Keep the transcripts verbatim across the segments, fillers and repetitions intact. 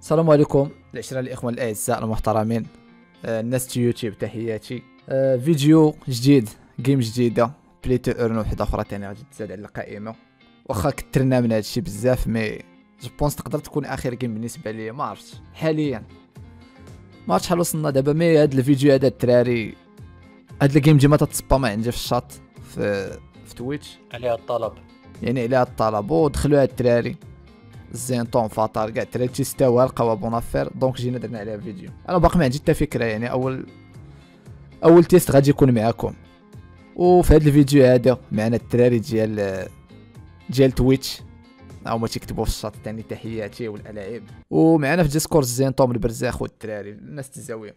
السلام عليكم العشرة الاخوان الاعزاء المحترمين، آه الناس تي يوتيوب، تحياتي. آه فيديو جديد، جيم جديده، بلاي تو ارن وحده اخرى ثاني غادي تزاد على القائمه. واخا كثرنا من هادشي بزاف، مي جو بونس تقدر تكون اخر جيم بالنسبه ليا. ما عرفتش حاليا، ما عرفتش شحال وصلنا دابا، مي هاد الفيديو هذا الدراري، هاد الجيم ديما تتصبا عندي في الشاط في في تويتش عليها الطلب، يعني عليها الطلب، ودخلوا هاد الدراري زينطون فاطر كاع الدراري تيستاوها، لقاوها بونافير، دونك جينا درنا عليها فيديو. انا باقي ما عندي حتى فكره، يعني اول اول تيست غادي يكون معاكم. وفي هاد الفيديو هذا معنا الدراري ديال ديال تويتش، هما تيكتبوا في الشات ثاني، تحياتي والالاعيب. ومعنا في ديسكورد زينطون البرزاخ والدراري الناس الزاويه.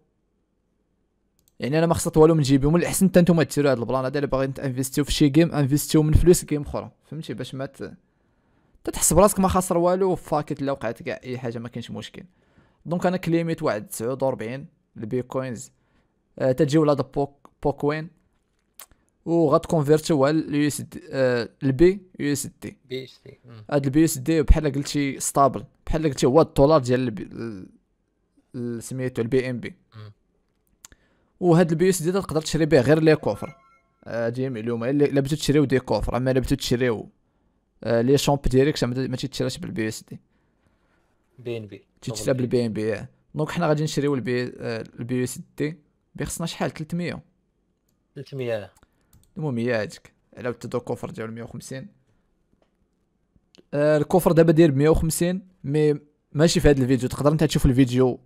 يعني انا ما خصت والو من جيبي، ومن الاحسن حتى نتوما ديروا هاد البلان هذا. اللي باغيين تانفيستيو في شي جيم، انفيستيو من فلوس جيم اخرى، فهمتي، باش ما تتحس براسك ما خاسر والو، فاكيت لا وقعت كاع اي حاجه ما كاينش مشكل. دونك انا كليميت واحد تسعة وأربعين البيكوينز، آه تتجي ولاد بوك بوكوين، وغتكونفيرتوها لليو اس دي، آه البي يو اس دي بي اس دي. هاد البي اس دي بحال قلتي ستابل، بحال قلتي هو الدولار ديال سميتو البي ام بي. وهاد البي اس دي تقدر تشري به غير لي كوفر، هادي آه معلومه، الا بغيتو تشريو دي كوفر. اما الا بغيتو تشريو آه لي شامب ديريكت ما تيتشراش بالبي اس دي، بي ان بي تيتشرا بالبي ان بي. دونك حنا غادي نشريو البي آه البي اس دي، بخصنا شحال ثلاثمية ثلاثمية المهم هي هاديك. على ودو الكوفر ديالو مية وخمسين، آه الكوفر دابا داير مية وخمسين، مي ماشي في هاد الفيديو، تقدر انت تشوف الفيديو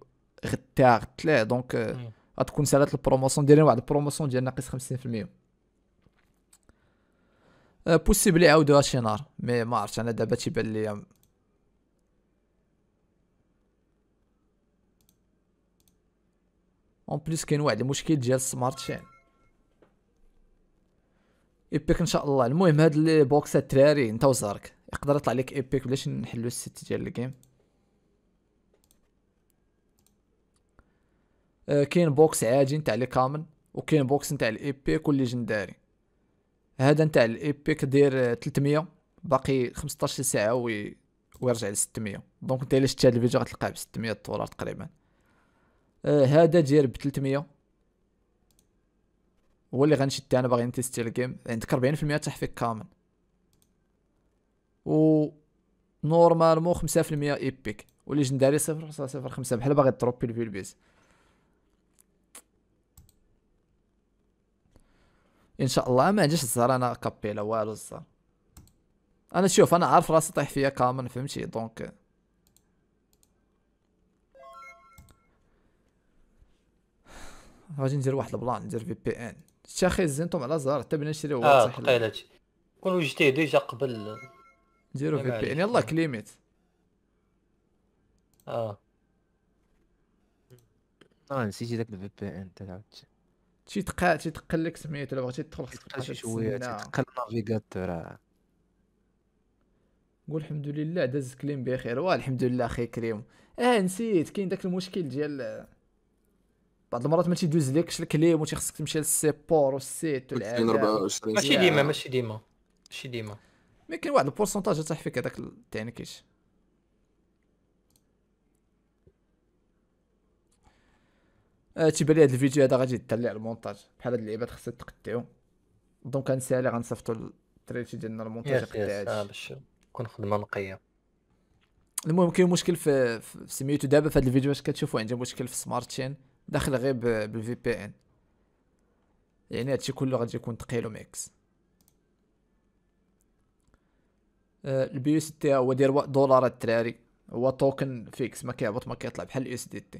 غدا غتلا. دونك آه غتكون سالات البروموسيون، دايرين واحد البروموسيون ديال ناقص خمسين في المية. آه بوسيبلي عاودوها شي نهار، مي ما عرفتش، انا دابا تيبان ليا اون بليس كاين واحد المشكل ديال السمارت شين ايبيك ان شاء الله. المهم هاد لي بوكس التراري انت وزارك، يقدر يطلع لك ايبيك بلاش نحلو الست ديال الجيم. آه كاين بوكس عادي نتاع لي كامل، وكاين بوكس نتاع الايبيك والليجنداري. هذا نتاع الايبيك داير ثلاثمية، باقي خمسطاش ساعه وي... ويرجع ل ستمية. دونك انت الا شفت هاد الفيديو غتلقاه ب ستمية دولار تقريبا. هذا آه داير ب ثلاثمية، هو اللي غنشد انا، باغي نتيستي الجيم. عندك أربعين في المية تحفيك كامل، و نورمالمون خمسة في المية ايبيك، وليجنداري صفر صفر صفر خمسة، بحال باغي تروبي الفيل بيس. ان شاء الله ما عنديش الزهر، انا كابي لا والو الزهر. انا شوف انا عارف راسي طيح فيا كامل، فهمتي. دونك غادي ندير واحد البلان، ندير في بي ان. شتي اخي زينتهم على زهر حتى بنا نشريو هو صحيح. اه ثقيل هادشي، كون وجدتيه ديجا قبل نديرو في بي ان. يلاه كليميت. اه اه نسيتي داك الفي بي ان تاع عاودتي، تيتقى تيتقل لك سميتو، الا بغيتي تدخل خصك تبقى شي شويه تيتقل النافيغاتور. راه قول الحمد لله داز كليم بخير. واه الحمد لله اخي كريم. اه نسيت كاين داك المشكل ديال بعض المرات ما تيدوز لكش الكليم، و تيخصك تمشي للسيبور والسيت والعادة. ماشي ديما ماشي ديما ماشي ديما، مي كاين واحد البورسونتاج تاع فيك هذاك التعنكيش. آه تيبان لي هاد الفيديو هذا غادي يدلع المونتاج، بحال هاد اللعيبات خاصها تقطعو. دونك غنسالي غنصيفطو للتريتي ديالنا المونتاج يقطع هادشي باش تكون خدمة نقية. المهم كاين مشكل في, في سميتو دابا في هاد الفيديو، باش كتشوفو عندي مشكل في سمارت شين داخل غير بالفي بي ان، يعني هادشي كله غادي يكون ثقيل وميكس. آه البي يو اس دي هو داير دولار الدراري، هو توكن فيكس ما كيهبط ما كيطلع بحال اليو اس دي تي.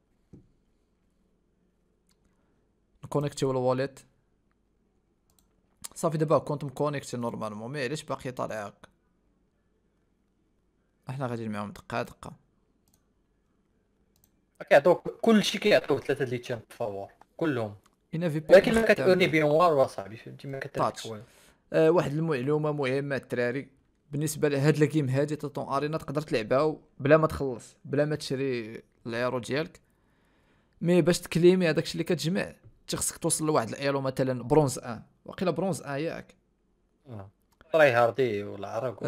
نكونيكتيو الواليت. صافي دابا كنت مكونيكتي نورمالمون، مي علاش باقي طالع هكا؟ احنا غادي معاهم دقه دقه. كيعطوك كلشي، كيعطوك ثلاثه ديال التيم فافور كلهم، ولكن ما كتعوني بينوار وصاحبي، فهمتي؟ ما كتعرفش. آه واحد المعلومه مهمه الدراري بالنسبه لهاد الجيم هادي تيتون ارينا، تقدر تلعبها بلا ما تخلص، بلا ما تشري العيرو ديالك. مي باش تكليمي هذاكشي اللي كتجمع خصك توصل لواحد الايرو مثلا برونز واحد، واقيلا برونز واحد ياك، اه راي هاردي ولا عرق.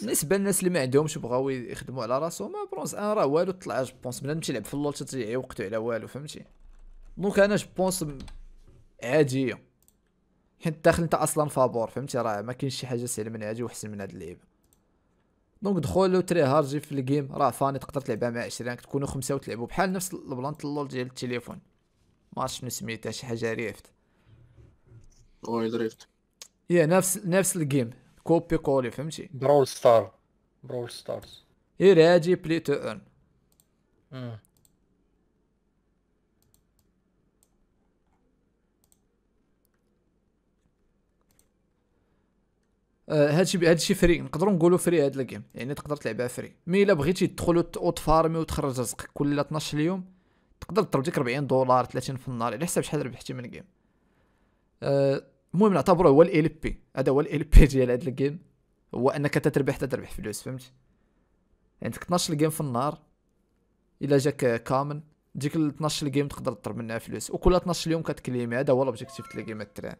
بالنسبه للناس اللي ما عندهمش بغاو يخدموا على راسهم، برونز واحد راه والو طلع جوبونس، بنادم تيلعب في اللول تضيع وقته على والو، فهمتي؟ دونك انا جوبونس عاديه، حيت داخل انت اصلا فابور، فهمتي؟ راه ما كاينش شي حاجه سهل من هادي وحسن من هاد اللعيبه. دونك دخلوا تري هارجي في الجيم، راه فاني تقدر تلعبها مع عشرين، تكونوا خمسه وتلعبوا بحال نفس البلانط اللول ديال التليفون، ماعرفتش شنو سميتها، شي حاجه ريفت واي دريفت، يا نفس نفس الجيم كوبي كولي، فهمتي؟ برول ستار برول ستارز غير هادي بلي تو ان. امم هادشي هادشي فري، نقدروا نقولوا فري هاد الجيم، يعني تقدر تلعبها فري. مي الا بغيتي تدخل وتفارمي وتخرج رزقك كل اثنا عشر يوم، تقدر تضرب ديك ربعين دولار ثلاثين في النهار على حساب شحال ربحتي من الجيم. المهم أه نعتبروه هو ال بي، هذا هو ال بي ديال هاد الجيم، هو انك تتربح تتربح فلوس، فهمتي؟ عندك اثنا عشر جيم في النهار، الا جاك كامل ديك اثنا عشر جيم تقدر تضرب منها فلوس، وكل اثنا عشر يوم كتكليمي. هذا هو الاوبجيكتيف ديال الجيم التران،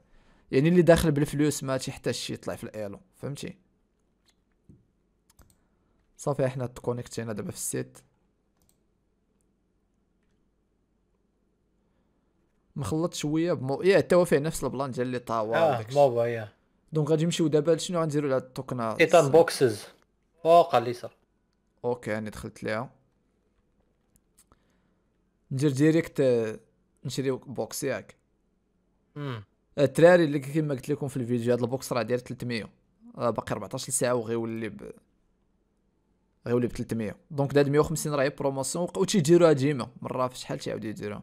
يعني اللي داخل بالفلوس ما تيحتاج شي يطلع في الايلو، فهمتي؟ صافي احنا تكونيكتينا دابا في السيت، مخلط شويه بمو يا حتى هو فيه نفس البلان ديال لي طاوا وداكشي، اه موبا يا. دونك غادي نمشيو دابا لشنو غنديرو لهاد التوكنات تيتان بوكسز فوق اليسار. اوكي انا دخلت ليها، ندير ديريكت نشريو بوكس ياك. امم الدراري اللي كيما قلت لكم في الفيديو، هاد البوكس راه داير ثلاثمية، راه باقي ربعطاش ساعه وغيولي ب... غيولي ب ثلاثمية. دونك داد مية وخمسين راه هي بروموسيون، وتيديروها ديما مره في شحال تيعاودو يديروها.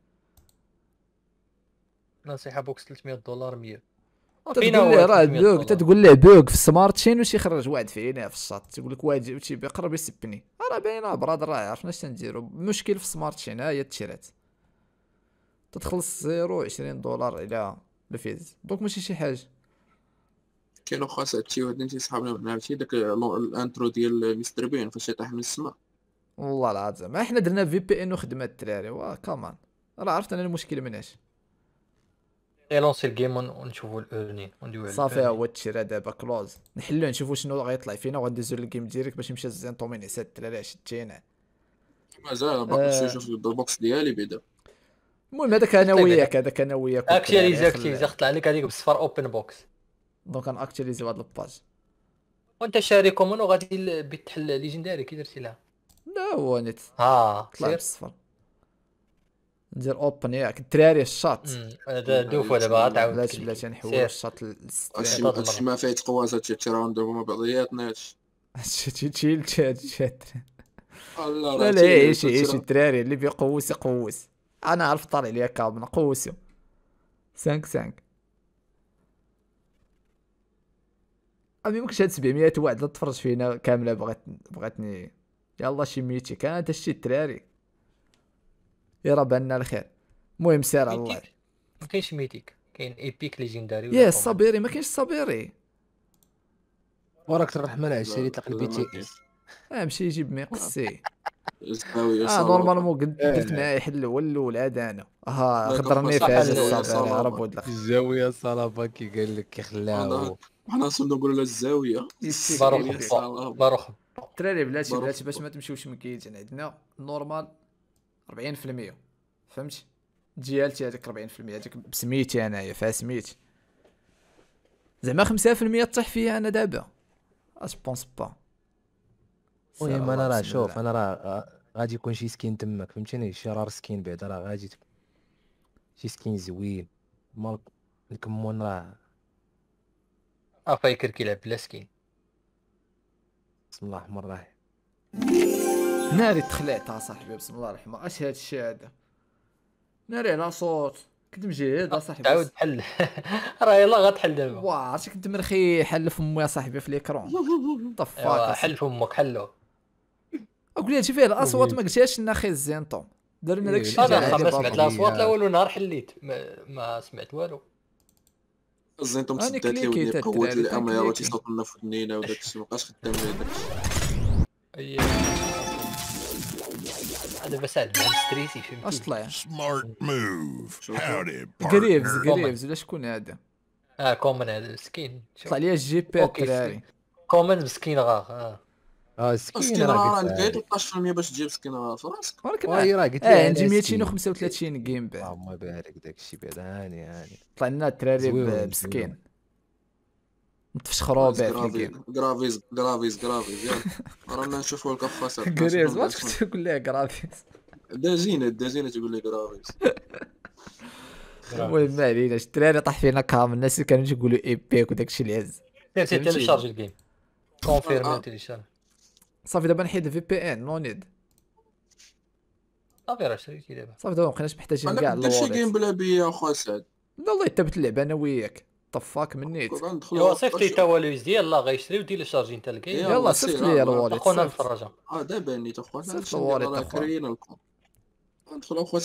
نصيحه بوكس ثلاثمية دولار مية، تقول لي راه بوك، تقول لي بوك في السمارت تشين واش يخرج واحد فينا في الشاط، تقول لك واحد تيبي قرب يسبني، راه باينه براد، راه عرفنا اش تنديروا. المشكل في السمارت تشين ها هي التشيرات، تتخلص زيرو عشرين دولار على الفيز، دونك ماشي شي حاجه. كانوا خاص هادشي، وهاد انت صحابنا عرفتي داك الانترو ديال مستر بين فاش طاح من السماء، والله العظيم ما احنا درنا في بي ان وخدمه الدراري، وا كمان راه عرفت انا المشكل مناش. يلونسي الجيم ونشوفوا الاورنين ونديو عليه. صافي ها هو التشرا دابا كلوز، نحلو نشوفوا شنو غيطلع فينا وغندوزو للجيم ديريكت باش يمشي الزين طومين عساد الدراري عشتينا. مازال باقي نشوف البوكس ديالي بعدا. المهم هذاك انا وياك، هذاك انا وياك اكتيليزي اكتيليزي طلع لك هذيك بالصفر اوبن بوكس. دونك غنأكتيليزيو هاد الباج، وانت شاري كومون وغادي بتحل ليجنداري كي درتي لها. لا هو نيت اه طلع بالصفر، ندير اوبن ياك الدراري الشاط. هذا دوفو دابا غتعاود، بلاش بلاش نحول الشاط للستيرات، هادشي ما فيه تقواز، هادشي تيراوند ما بعضياتناش، هادشي تيتشيل هادشي الدراري. الله راه لا عيشي عيشي الدراري، اللي بيقوس يقوس، انا عارف طالع ليا كامل قوسو خمسة خمسة. ميمكنش هاد سبعمية واحد لا تفرج فينا كامله، بغات بغاتني يلا شي ميتي كانت هادشي الدراري، يا راه بالنا الخير. المهم سير على الله. مكاينش ميتيك، كاين ايبيك ليجنداري ولا يا الصبيري، مكاينش الصبيري وراك الرحمن العشري تلقى البي تي اس غيمشي يجيب ميقسي. اه نورمالمون درت معاه يحل الاول الاول عاد انا اه خضرني في هذا الصافي راه بود الزاويه صلابه كي قال لك كيخلاو حنا صرنا نقولوا له الزاويه باروح الدراري بلاتي بلاتي باش ما تمشيوش مكيتين عندنا نورمال أربعين في المية فهمتي ديالتي هذيك أربعين في المية هذيك بسميتي انايا فيها سميتي زعما خمسة في المية طيح فيا انا دابا اش بونس با. المهم انا راه شوف انا راه غادي يكون شي سكين تماك فهمتيني شي رار سكين بعدا راه غادي شي سكين زوين مال الكمون راه افايكر كيلعب بلا سكين بسم الله الرحمن الرحيم ناري تخلعت اصاحبي بسم الله الرحمن اش هاد الشيء هذا ناري على صوت كنت مجهد اصاحبي عاود تحل راه يلاه غتحل دابا واه عرفتي كنت مرخي حل فمي اصاحبي في ليكرون طفاك حل فمك حلو اقول لي فيه الاصوات ما قلتهاش لنا خي الزينطو درنا داك الشيء انا ما سمعت لا صوت لا والو نهار حليت ما سمعت والو الزينطو مسدات لي ودي قوه الاميره تيصوت لنا في النينه وداك الشيء مابقاش خدام هذاك الشيء دابا ساعد ستريسي فهمتي اش طلع سمارت موف هاودي غريفز غريفز ولا شكون هذا اه كومن هذا السكين طلع لي الجي بي الدراري كومن مسكين غا اه السكين راه عندك ثلاثة عشر في المية باش تجيب سكين غا فراسك ولكن راه قلت لي عندي مئتين وخمسة وثلاثين جيم باك اللهم بارك داك الشيء بعدا هاني هاني طلع لنا الدراري بسكين متفشخروا به في الجيم غرافيز غرافيز غرافيز يلا رانا نشوفوا القفاسات غريز ما كنت تقول ليه غرافيز دازينه دازينه تقول لي غرافيز المهم ما عليناش الدراري طاح فينا كامل الناس اللي كانوا تيقولوا ايبيك وداك الشيء اللي عز سير تيليشارج الجيم كونفيرمي تيليشارج صافي دابا نحيد في بي ان نو نيد صافي راه شريتي دابا صافي دابا مابقيناش محتاجين كاع لواليت انا درت شي جيم بلا بيا اخويا سعد لا والله تبت اللعب انا وياك طفاك منيت يوا صيفط لي تواليز ديال لا غيشري وديليشارجي نتا الكاين يلا صيفط لي الواليت خونا نتفرج اه دابا نيت اخويا راه كرينا الكون ندخلوا اخويا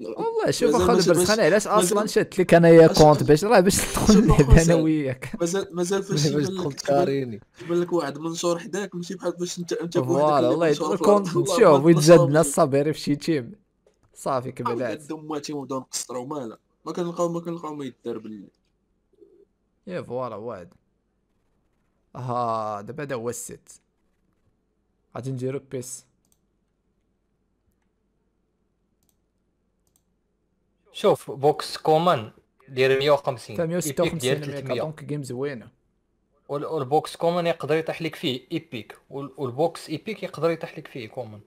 والله شوف اخويا البرسخانه علاش اصلا شدت لك انايا كونت باش راه باش تدخل نلعب انا وياك مازال مازال فاش دخلت كاريني كيبان لك واحد منشور حداك ماشي بحال باش انت انت بوحدك والله الكون شوف يتجدنا الصبيري فشي تيم صافي كبلات دوماتي ونبداو نقصروا مالا ما كنلقاو ما كنلقاو ما يدار باللي يا فوالا واعد اها دابا هذا هو السيت غادي نديرو بيس شوف بوكس كومان دير مئة وخمسين مئة وستة وخمسين ديال دونك جيم زوينه والبوكس كومان يقدر يطيح لك فيه ايبيك والبوكس ايبيك يقدر يطيح لك فيه كومان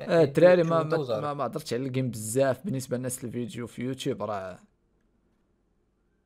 الدراري يعني ما ما ما هضرتش على الجيم بزاف بالنسبه للناس الفيديو في يوتيوب راه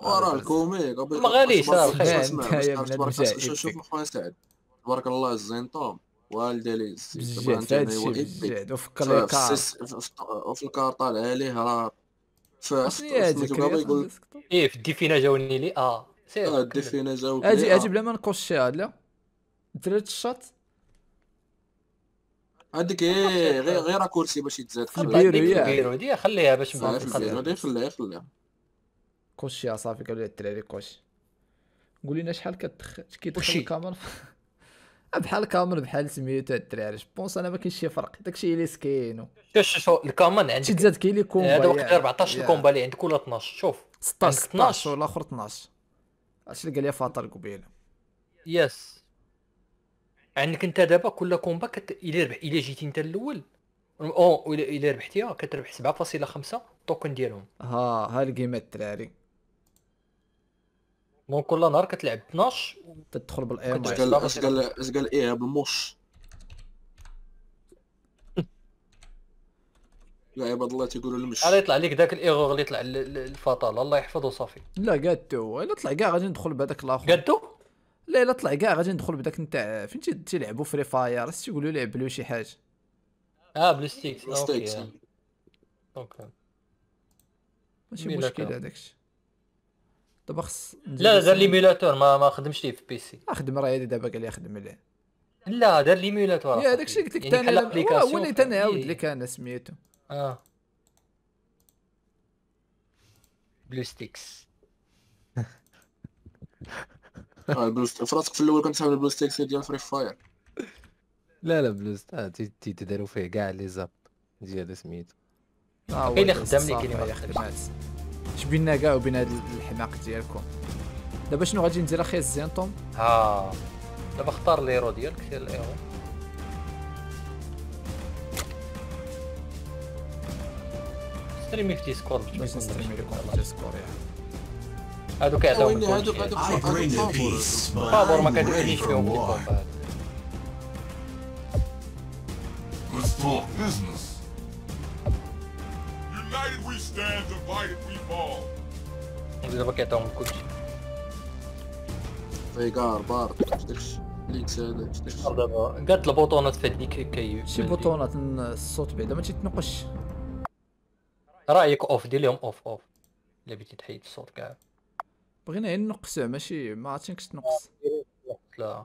وراه الكوميك ما غاليش راه الخير شوف اخويا سعد تبارك الله الزينطوم والدليز بجد وفكر لك وفي الكارطه عليه راه يقول ايه في الديفينا جاوني لي اه سير الديفينا جاوني اجي اجي بلا ما نقصها لا درت الشط هذيك غير غير كرسي باش يتزاد خليها خليها باش نبقى خليها خليها كوش يا صافي قالوا لي الدراري كوش قول لنا شحال كتدخل كيدخل الكاميرا بحال الكاميرا بحال سميتو الدراري جوبونس انا ما كاينش شي فرق داكشي اللي سكينو شوف الكاميرا عندك تزاد كاين لي كومبا هذا وقت أربعطاش الكومبا اللي عندك ولا اثناش شوف ستطاش اثناش ولا اخر اثناش هادشي اللي قال لي فاطر قبيله يس عندك انت دابا كل كومبا كت... الا ربح الا جيتي انت الاول او الا ربحتيها كتربح سبعة فاصلة خمسة التوكن ديالهم ها ها الجيمات الدراري دونك كل نهار كتلعب اثناش وتدخل بالايام اش قال اش قال ايه بالموش لا عباد الله تيقولوا المش راه يطلع لك داك الايغور اللي طلع الفطال الله يحفظه صافي لا قادتو الا طلع كاع غادي ندخل بهذاك الاخر قادتو لا لا طلع كاع غادي ندخل بداك نتاع فين تيلعبوا فري فاير خص يقولوا ليه بلو شي حاجه. اه بلاستيك بلاستيك اوكي ماشي مشكل هذاك الشيء. دابا خص لا دار ليميلاتور ما ما خدمش ليه في بيسي. اخدم راه هادي دابا قال لي خدم عليه. لا دار ليميلاتور يا داك الشيء قلت لك ثاني هو اللي تنعاود لك انا سميتو اه بلاستيكس. اه بلوستيك فراسك في الاول كنت حامل بلوستيك ديال فري فاير. لا لا بلوست اه تيداروا فيه كاع لي زاب ديال سميتو. اه كاين اللي خدام لي كاين اللي ما خدامش. شبينا كاع وبين هاد الحماق ديالكم. دابا شنو غادي ندير اخي الزينطوم؟ ها دابا اختار ليرو ديالك ديال الايرو. ستريمي في ديسكورد باش نستريمي لكم في ديسكورد يعني. هادو كيعطيو هادوك هادوك فابور ما كتجيش فيهم الكومبات. دابا كيعطيوهم كلشي فيكار بارت شتيكش ليكس هذا شتيكش دابا كاع البوطونات في هذيك كي شي بوطونات الصوت بعدا ما تيتنقش. رايك اوف دير لهم اوف اوف الا بغيتي تحيد الصوت كاع. بغينا غير نقصه ماشي ما عرفتش نقص. لا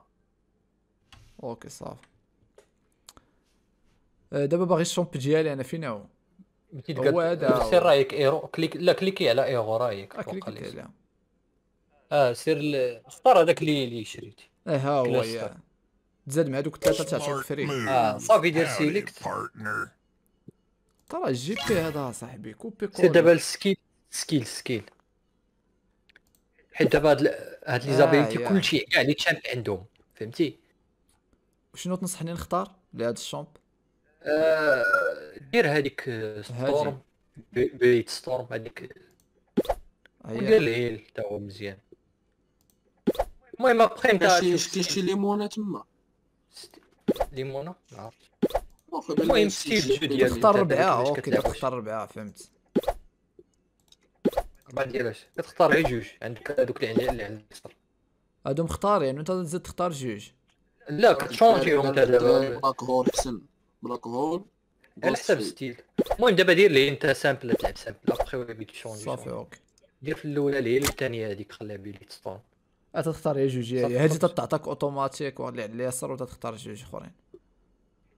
اوكي صافي. دابا باغي الشومب ديالي انا فين هو؟ هو هذا سير رايك ايرو كليك لا كليكي على ايرو رايك وقلي. اه سير اختار هذاك اللي اللي شريتي. اه ها هو يا تزاد مع دوك الثلاثه تاع الفريق. اه صافي دير سيليكت. ترى جي بي هذا صاحبي كوبي كوبي. سير دابا السكيل سكيل سكيل حيت دابا هاد هاد ليزابيليتي كلشي كاع لي تشامب عندهم فهمتي. شنو تنصحني نختار لهاد الشامب؟ آه دير هاديك ستورم بيت ستورم هاديك ودير الهيل تا هو مزيان. المهم ابخي نتا شي شي ليمونه تما ليمونه ما عرفتش. المهم ستيل جو ديالك تختار ربعه اوكي تختار ربعه فهمت. ما ديرهاش كتختار غير جوج عندك هذوك اللي عندي على اليسار هادو مختارين وانت تزيد تختار جوج. لا كتشونجيهم انت دابا بلاك هول احسن بلاك هول على حسب ستيل. المهم دابا دير لي انت سامبل تلعب سامبل ابخي ولا بيت تشونجي صافي اوكي. دير في الاولى اللي هي الثانيه هذيك خليها بيليت ستون تختار يا جوج هي هادي تتعطاك اوتوماتيك واللي على اليسار وتختار جوج اخرين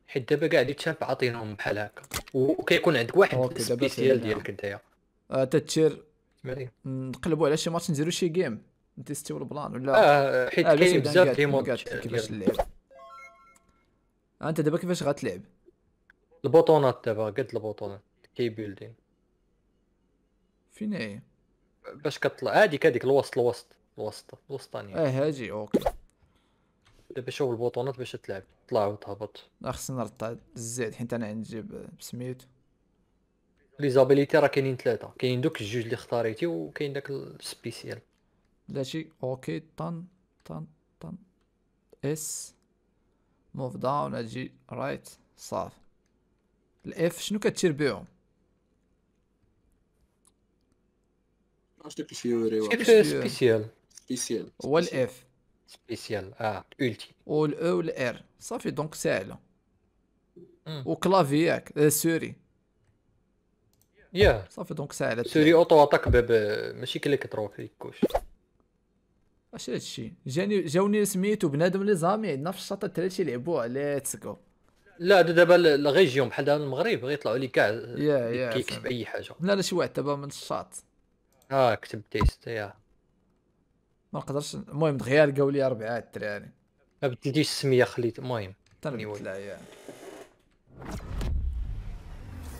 حيت دابا كاع اللي تشاف عاطينهم بحال هكا وكيكون عندك واحد سبيسيال ديالك نتايا تتشير نقلبوا على شي ماتش نديروا شي جيم نتيستيو البلان ولا اه حيت كاين بزاف ديال الماتشات كيفاش نلعب. انت دابا كيفاش غتلعب البوطونات؟ دابا قد البوطونات كي بيلدين فين هي باش كطلع هذيك هذيك الوسط الوسط الوسط الوسطانيه اه هاجي اوكي. دابا شوف البوطونات باش تلعب طلع وتهبط. خصني نرطع الزيت حيت انا عندي جيب سميتو ليزابيليتي راه كاينين ثلاثة كاين دوك الجوج اللي اختاريتي وكاين داك السبيسيال. ماشي اوكي طن طن طن اس موف داون اجي رايت صافي. الاف شنو كتشير بهم؟ واش داك الفيوري ولا سبيسيال؟ سبيسيال هو الاف سبيسيال اه اولتي والاو والار صافي دونك ساهله. وكلافي ياك سوري يا صافي دونك ساهله. سوري اوطو اتاك باب ماشي كليك تروح في الكوش. اش هادشي جاني جاوني سميتو بنادم لي زامي عندنا في الشاطئ الثلاثه يلعبوا على تسكو. لا دابا الغيجيون بحال هاد المغرب غيطلعوا لي كاع كيكتب اي حاجه. لا لا شي واحد دابا من الشاط اه كتب تيست يا ما نقدرش. المهم دغيا لقاو لي اربعه الدراري ما بدلتيش السميه خليت المهم تنبدل يا.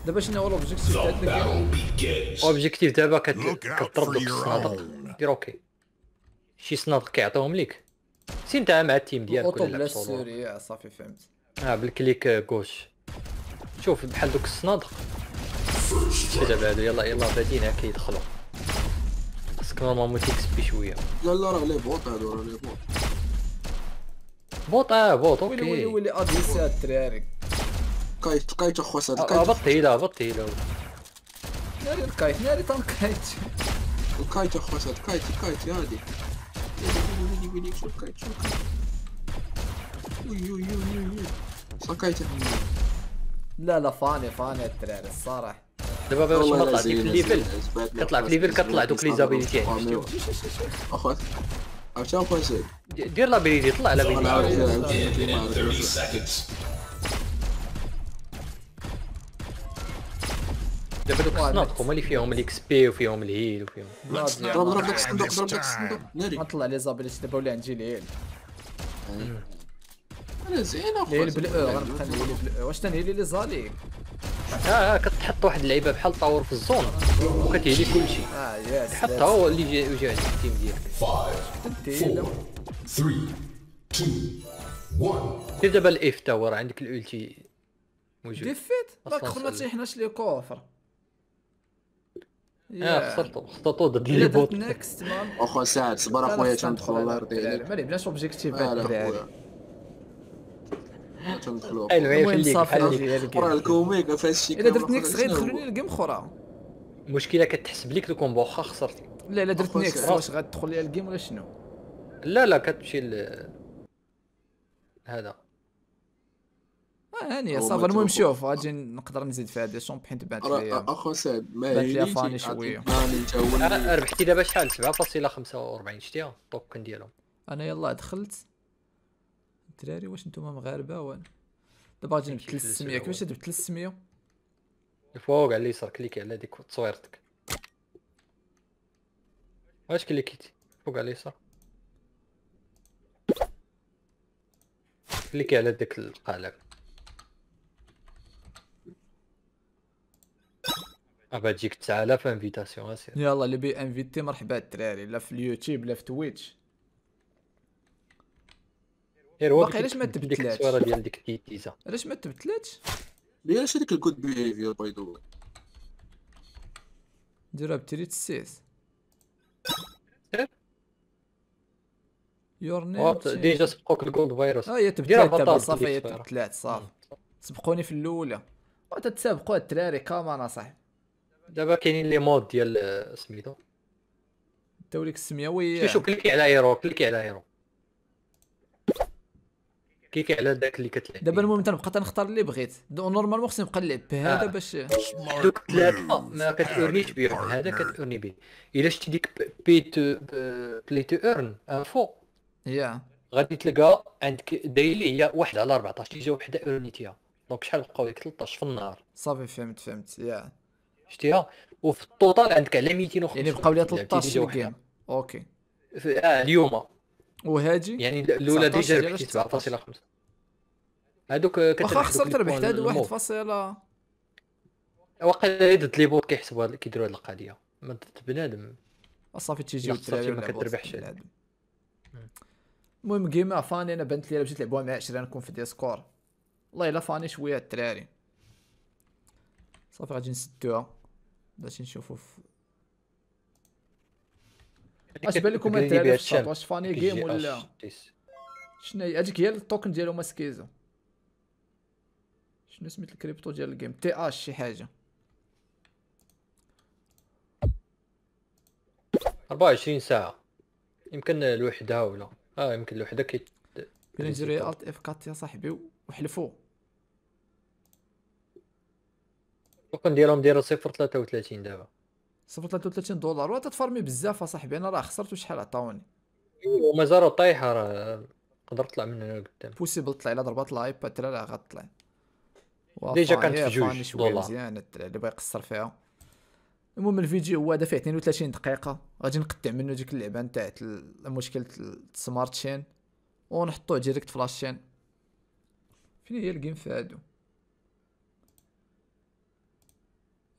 دابا شنو هو لوبجيكتيف تاعك؟ اوبجيكتيف دابا كتضرب دوك الصنادق دير اوكي شي صنادق كيعطيهم ليك سي انت مع التيم ديالك ولا لا سوري صافي فهمت. اه بالكليك كوش شوف بحال دوك الصنادق دابا هادو يلاه يلاه بادينها كيدخلوا خاصك نورمالمون تيكسبي شويه. لا لا راه لي بوط هادو راه لي بوط بوط اه بوط اوكي ويلي ويلي اديسات الدراري كايت كايت اخو هاد الكايت هبط هيلا هبط هيلا ناري الكايت ناري تنكايت الكايت اخو هاد الكايت الكايت هادي бери, чуркай, чуркай. Ой-ой-ой-ой-ой. سقيت مني. لا لا فاني فاني الدراري الصراحة. دابا باش نطلع ديك الليفل كطلع في الليفل كطلع دوك لي زابيليتي. اخويا عرفتي اخويا سعيد. دير لابيليتي طلع لابيليتي. دابا دوك الصنادق هما اللي فيهم الاكس بي وفيهم الهيل وفيهم ضرب ضرب داك الصندوق ضرب داك الصندوق ناري غنطلع لي زابيليتي دابا ولا عندي الهيل انا زين اخويا الهيل بالاو غنبقى نهيلي بالاو واش تنهيلي لي زالي اه كتحط واحد اللعيبه بحال طاور في الزون وكتهيلي كلشي اه ياس حطها هو اللي يجي عند التيم ديالك خمسة أربعة ثلاثة اثنين واحد دير دابا الاف تا هو راه عندك الالتي موجود ديفيت باك خو ما تيحناش لي كوفر اه خسرتو خسرتو ضد لي بوط اخو سعد صبر اخويا تندخلوا الله يرضي عليك ما لعبناش اوبجيكتيفات الدراري تندخلوا المهم صافي راه الكوميك فهاد الشيء الا درت نيكس غيدخلوني لجيم اخرى المشكله كتحسب ليك الكومبو واخا خسرتي لا الا درت نيكس واش غتدخل ليها الجيم ولا شنو لا لا كتمشي هذا هانيه صافي المهم شوف غادي نقدر نزيد في هذا الشامبيون تبعت ليا اخو سعد ما هي فاني شويه انا ربحتي دابا شحال سبعة فاصلة خمسة وأربعين شتيها التوكن ديالهم انا يلاه دخلت الدراري واش نتوما مغاربه وانا دابا غادي نبدل ثلاث مية كيفاش تبدل ثلاث مية الفوق على اليسار كليكي على ديك تصويرتك واش كليكيتي فوق على اليسار كليكي على ديك القالب ابا تجيك تسعة آلاف انفيتاسيون اسير يلاه اللي بي انفيتي مرحبا الدراري لا في اليوتيوب لا في تويتش باقي علاش ما تبدلاتش الصوره ديال ديك التيزا علاش ما تبدلاتش ليش هذيك الكود بيهيفير باي ذا واي ديرها بتريت السيس يور نيم ديجا سبقوك الجولد فيروس اه هي تبدلات صافي هي تبدلات صافي سبقوني في الاولى وانت تسابقوا الدراري كاميرا صاحبي دابا كاينين لي مود ديال سميتو داوليك السميويه شوف كليكي على هيرو كليكي على هيرو كيكي على داك اللي كتلعب دابا المهم تنبقى تنختار اللي بغيت نورمالمون خصني نبقى نلعب بهذا باش دوك ثلاثه ما كتورنيش بيه هذا كتورني به الا شتي ديك بي تو بلي تو ايرن انفو يا غادي تلقى عندك دايلي هي واحد على أربعطاش تيجي وحده اورنيتيها دونك شحال بقاو لك ثلاطاش في النهار صافي فهمت فهمت يا شتيها وفي التوتال عندك على مئتين وخمسين يعني بقاو لي ثلاطاش كيم اوكي اه اليوم وهاجي يعني الاولى ديجا ربحت سبعة فاصلة خمسة هادوك كتبقى واخا خسرت ربحت هادو واحد فاصله واقيلا ضد لي بوط كيحسبوا كيديروا هاد القضيه ما ضد بنادم صافي تيجيو الدراري ما كتربحش المهم كيما فاني انا بانت لي الا مشيت نلعبوها مع عشرة نكون في ديسكور والله الا فاني شويه الدراري صافي غادي نسدوها باش نشوفوا اش بان لكم الدراري واش فاني جيم ولا شنو هي هذيك هي التوكن ديالهم سكيزو شنو سميت الكريبتو ديال الجيم تي اش شي حاجه أربعة وعشرين ساعه يمكن الوحده ولا اه يمكن الوحده كي كندير الت اف أربعة يا صاحبي وحلفوا التوكن ديالهم دايره صفر فاصلة ثلاثة وثلاثين دابا صفر فاصلة ثلاثة وثلاثين دولار و تتفارمي بزاف اصاحبي انا راه خسرت وشحال عطاوني ومازال طايحه راه نقدر نطلع من هنا لقدام بوسيبل تطلع الا ضربات لايب الدراري غتطلع ديجا كانت في جوج دولار مزيانه الدراري اللي بغى يقصر فيها المهم الفيديو هو هذا فيه اثنين وثلاثين دقيقه غادي نقطع منه ديك اللعبه نتاع مشكله السمارت شين ونحطوه ديريكت فلاش شين فين هي الجيم في هادو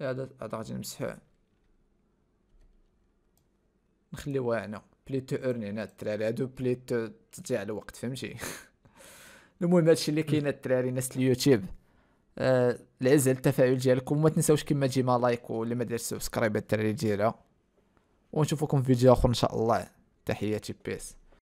هذا هذا غادي نمسحوه نخليوها هنا بليتو اورني هنا الدراري هادو بليتو تضيع الوقت فهمتي المهم هادشي اللي كاين الدراري ناس اليوتيوب آه العز على التفاعل ديالكم وما تنساوش كما ديما لايك واللي ما دارش سبسكرايب الدراري ديرها ونشوفكم في فيديو اخر ان شاء الله تحياتي بيس.